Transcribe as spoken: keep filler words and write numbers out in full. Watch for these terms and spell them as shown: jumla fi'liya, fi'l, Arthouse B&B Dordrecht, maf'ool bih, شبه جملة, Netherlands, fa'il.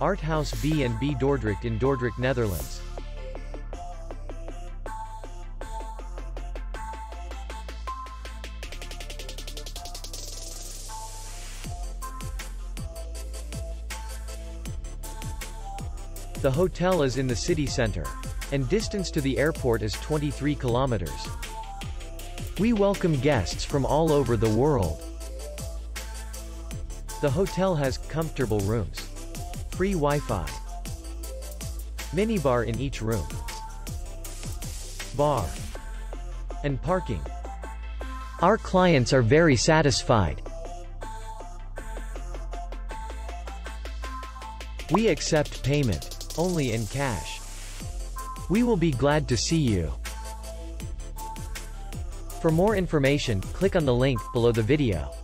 Arthouse B and B Dordrecht in Dordrecht, Netherlands. The hotel is in the city center, and distance to the airport is twenty-three kilometers. We welcome guests from all over the world. The hotel has comfortable rooms, free Wi-Fi, minibar in each room, bar, and parking. Our clients are very satisfied. We accept payment only in cash. We will be glad to see you. For more information, click on the link below the video.